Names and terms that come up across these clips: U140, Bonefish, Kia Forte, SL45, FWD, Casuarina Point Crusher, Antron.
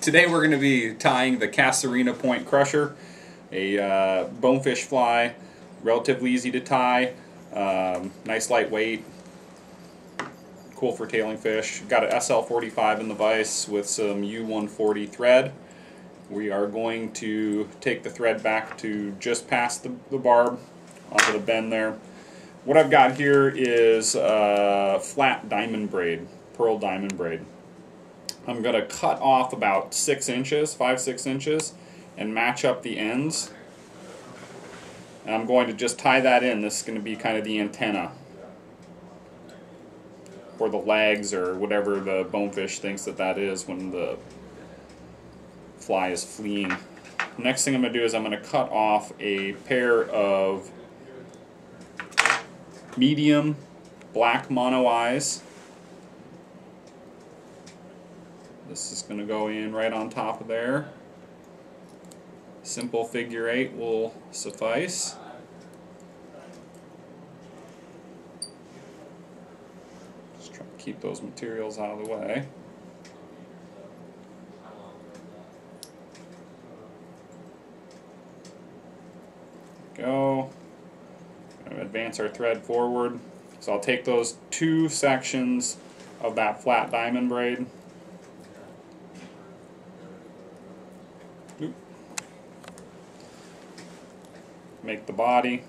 Today we're going to be tying the Casuarina Point Crusher, a bonefish fly, relatively easy to tie, nice lightweight, cool for tailing fish. Got an SL45 in the vise with some U140 thread. We are going to take the thread back to just past the barb onto the bend there. What I've got here is flat diamond braid, pearl diamond braid. I'm going to cut off about 6 inches, 5-6 inches, and match up the ends. And I'm going to just tie that in. This is going to be kind of the antenna for the legs or whatever the bonefish thinks that is when the fly is fleeing. Next thing I'm going to do is I'm going to cut off a pair of medium black mono eyes. This is going to go in right on top of there. Simple figure eight will suffice. Just try to keep those materials out of the way. Go. I'm going to advance our thread forward. So I'll take those two sections of that flat diamond braid. Make the body.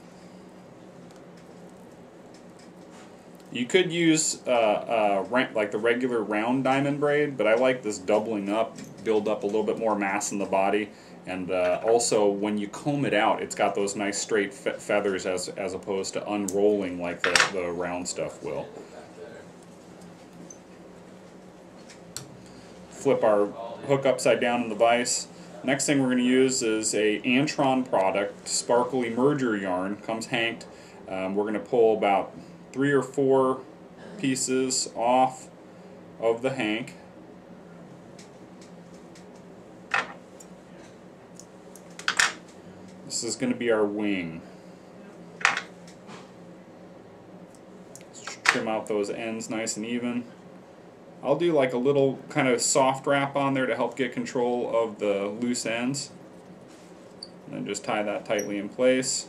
You could use like the regular round diamond braid, but I like this doubling up, build up a little bit more mass in the body, and also when you comb it out, it's got those nice straight feathers as opposed to unrolling like the round stuff will. Flip our hook upside down in the vise. Next thing we're going to use is a Antron product, sparkly merger yarn, comes hanked. We're going to pull about 3 or 4 pieces off of the hank. This is going to be our wing. Let's trim out those ends nice and even. I'll do like a little kind of soft wrap on there to help get control of the loose ends. And then just tie that tightly in place.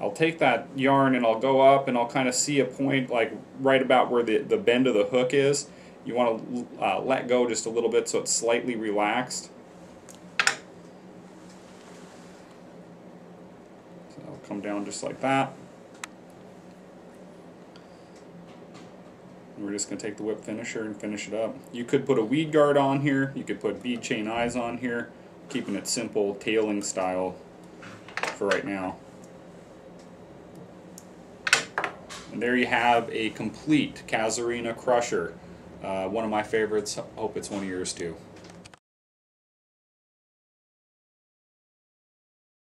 I'll take that yarn and I'll go up and I'll kind of see a point like right about where the bend of the hook is. You want to let go just a little bit so it's slightly relaxed. So I'll come down just like that. We're just going to take the whip finisher and finish it up. You could put a weed guard on here. You could put bead chain eyes on here. Keeping it simple, tailing style for right now. And there you have a complete Casuarina Crusher. One of my favorites. Hope it's one of yours too.